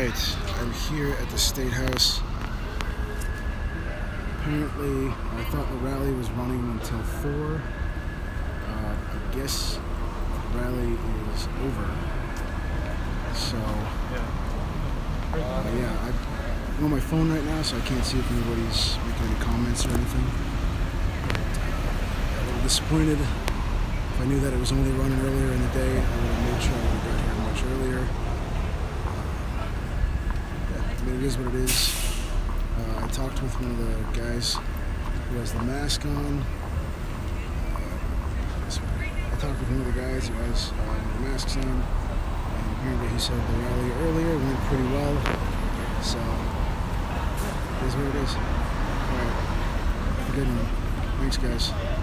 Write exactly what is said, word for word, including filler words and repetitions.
Alright, I'm here at the State House. Apparently, I thought the rally was running until four. Uh, I guess the rally is over. So, uh, yeah, I'm on my phone right now, so I can't see if anybody's making any comments or anything. I'm a little disappointed. If I knew that it was only running earlier in the day, I would have made sure I would have got here much earlier. I mean, it is what it is. Uh, I talked with one of the guys who has the mask on. Uh, I talked with one of the guys who has uh, the masks on. And apparently he said the rally earlier went pretty well. So, it is what it is. Alright, have a good one. Thanks, guys.